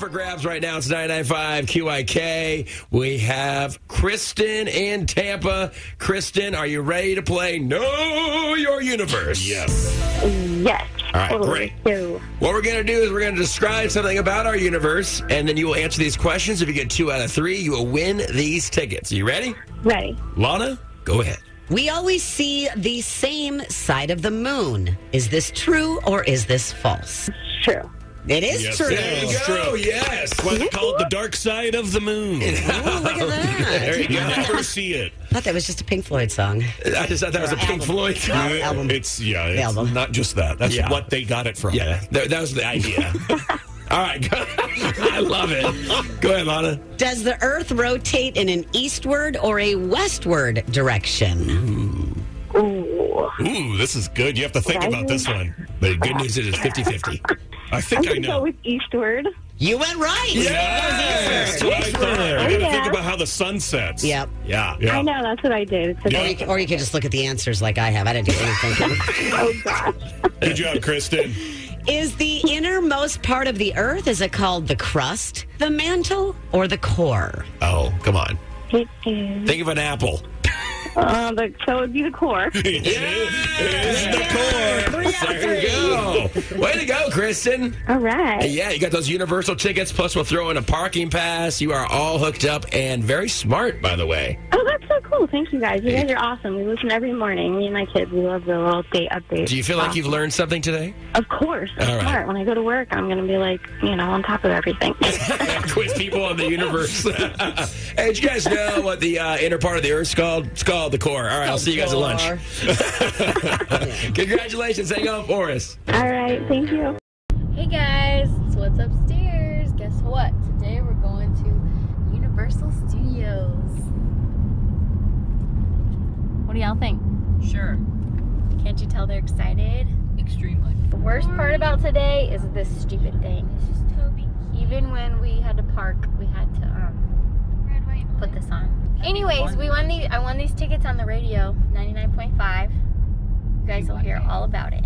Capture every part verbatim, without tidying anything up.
for grabs right now. It's ninety-nine point five Q Y K. We have Kristen in Tampa. Kristen, are you ready to play Know Your Universe? Yes. Yes. All right, totally. Great. So, what we're going to do is we're going to describe something about our universe, and then you will answer these questions. If you get two out of three, you will win these tickets. Are you ready? Ready. Lana, go ahead. We always see the same side of the moon. Is this true or is this false? True. It is yes, true. There you go. Yes. Why they call it the dark side of the moon. Oh, look at that. There you go. You never see it. I thought that was just a Pink Floyd song. I just thought that or was a Pink album. Floyd song. Album. album. It's, yeah, it's album. Not just that. That's yeah. what they got it from. Yeah, that, that was the idea. All right. Go. I love it. Go ahead, Lana. Does the Earth rotate in an eastward or a westward direction? Ooh. Ooh, Ooh this is good. You have to think right. about this one. The good news is it's fifty-fifty. I think I, I know. Go with eastward. You went right. Yes. Yes. Eastward. Eastward. Right you got to yeah. think about how the sun sets. Yep. Yeah. yeah. I know. That's what I did. It's yeah. or, you can, or you can just look at the answers like I have. I didn't do anything. Oh, gosh. Good job, Kristen. Is the innermost part of the Earth, is it called the crust, the mantle, or the core? Oh, come on. It is. Think of an apple. Uh, the, so it would be the core. It is yeah. the core. Yeah. There you go. Way to go, Kristen. All right. And yeah, you got those Universal tickets, plus we'll throw in a parking pass. You are all hooked up and very smart, by the way. Oh, that's so cool. Thank you, guys. You guys are awesome. We listen every morning. Me and my kids, we love the little day updates. Do you feel like you've learned something today? Of course. All right. Smart. When I go to work, I'm going to be like, you know, on top of everything. Quiz people on the universe. Hey, did you guys know what the uh, inner part of the Earth's called? It's called the core. All right, I'll see you guys at lunch. Congratulations. Hang on for us. All right, thank you. Hey, guys. It's What's Upstairs. Guess what? Today we're going to Universal Studios. What do y'all think? Sure. Can't you tell they're excited? Extremely. The worst part about today is this stupid thing. This is Toby. Even when we had to park, we had to um, Red, white, blue. Put this on. Anyways, we won the I won these tickets on the radio, ninety-nine point five. You guys will hear all about it.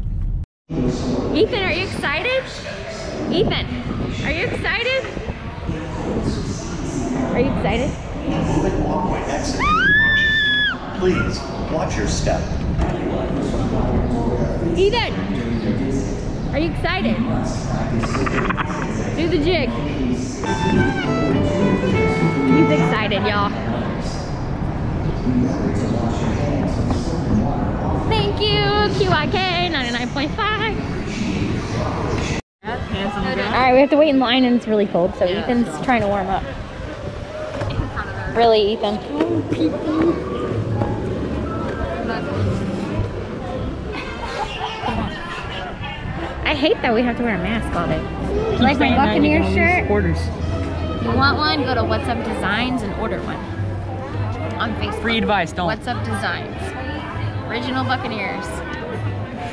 Ethan, are you excited? Ethan, are you excited? Are you excited? Public walkway exit. Please watch your step. Ethan, are you excited? Do the jig. He's excited, y'all. Thank you, Q Y K ninety-nine point five. Alright, we have to wait in line and it's really cold, so yeah, Ethan's so. trying to warm up. Really, Ethan. I hate that we have to wear a mask all day. Like my Buccaneer shirt? Orders. You want one? Go to What's Up Designs and order one. On Facebook. Free advice, don't. What's Up Designs. Original Buccaneers.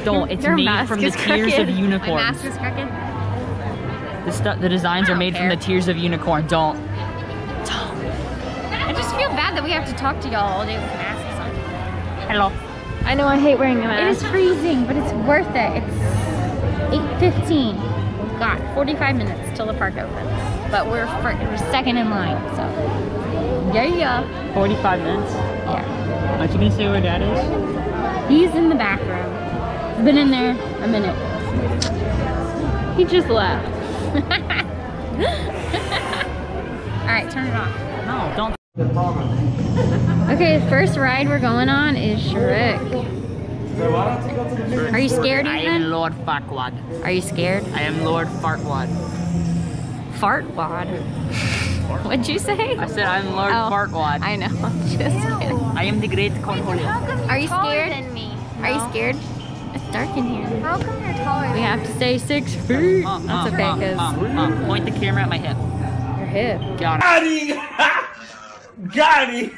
Don't. It's Your made from the tears of unicorns. My mask is cracking. The stuff. The designs are made care. from the tears of unicorn. Don't. Don't. I just feel bad that we have to talk to y'all all day with masks on. Hello. I know I hate wearing a mask. It is freezing, but it's worth it. It's eight fifteen. We've got forty-five minutes till the park opens, but we're, we're second in line, so. Yeah, yeah. forty-five minutes? Yeah. Aren't you going to say where Dad is? He's in the bathroom. He's been in there a minute. He just left. Alright, turn it off. No, don't. Okay, the first ride we're going on is Shrek. Are you scared, Ethan? I am Lord Farquaad. Are you scared? I am Lord Farquaad. Fartwad? What'd you say? I said I'm Lord oh, Farquaad. I know. Just kidding. I am the great Cornholio. Are you scared? Than me? No. Are you scared? It's dark in here. How come you're taller? We have to stay six feet. Mom, That's mom, okay, mom, cause mom, mom. Point the camera at my hip. Your hip. Got it. Got it.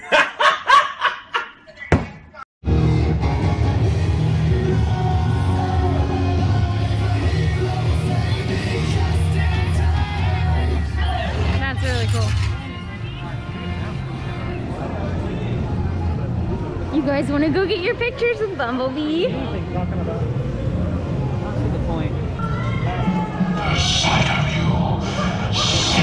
You guys want to go get your pictures with Bumblebee? What are you talking about? That's the point. Sight of you.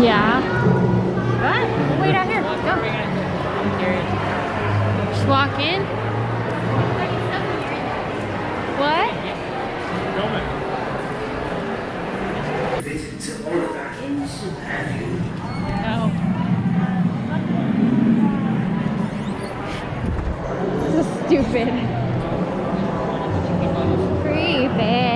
Yeah. What? Wait out here. Go. I'm curious. Just walk in. What? No. This is stupid. Creepy.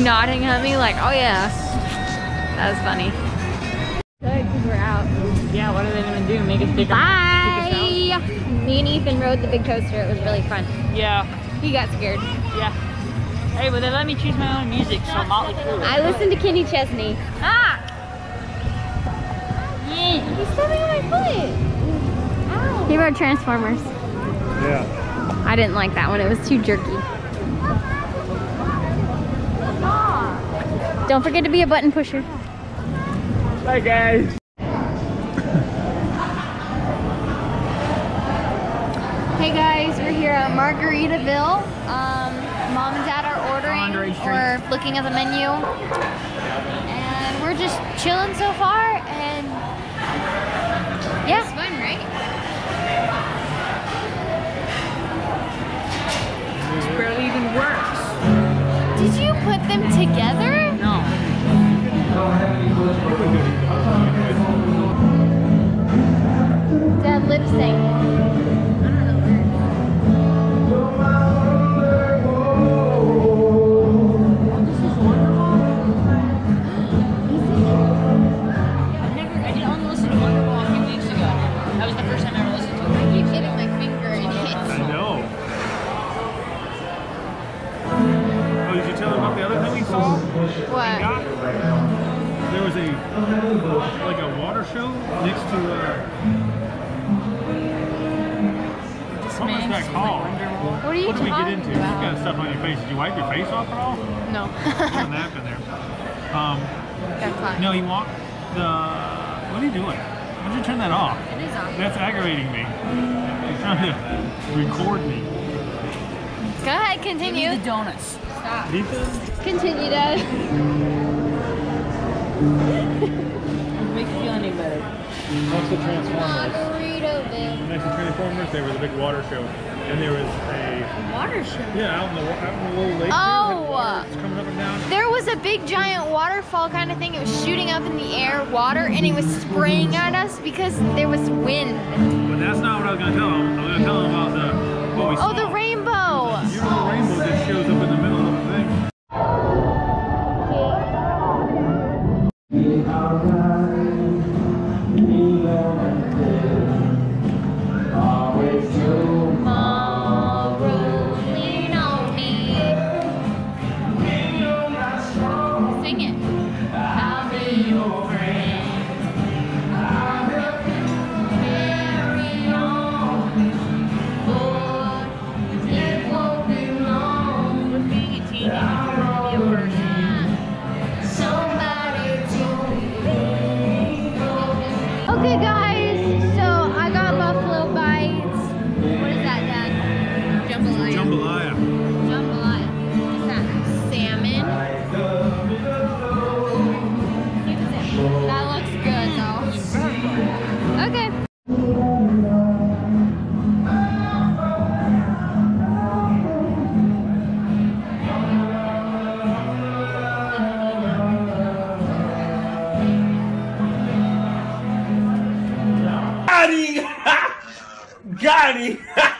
Nodding at me like, oh yeah, that was funny. Good, because we're out. Yeah, what are they gonna do? Make us big? Bye. Me and Ethan rode the big coaster. It was really fun. Yeah. He got scared. Yeah. Hey, well they let me choose my own music, so Motley Crue. I listened to Kenny Chesney. Ah. Mm. He's stepping on my foot. Ow. He rode Transformers. Yeah. I didn't like that one. It was too jerky. Don't forget to be a button pusher. Bye, guys. Hey guys, we're here at Margaritaville. Um, Mom and Dad are ordering. We're looking at the menu. And we're just chilling so far. And yeah. It's fun, right? It barely even works. Did you put them together? No. Dad lip sync. No, you want the... What are you doing? Why don't you turn that off? It is off. That's aggravating me. You're trying to record me. Go ahead, continue. Give me the donuts. Stop. Leave them. Continue, Dad. Doesn't make you feel any better. Next to Transformers. Margaritaville. Next to Transformers, they were the big water show. And there was a... Water show? Yeah, out in the, out in the little lake. Oh! It's coming up and down. There was a big giant waterfall kind of thing. It was shooting up in the air, water, and it was spraying at us because there was wind. But that's not what I was going to tell them. I was going to tell them about the... What we saw. Oh, the rainbow! The beautiful rainbow that shows up in the middle of the thing. Got it!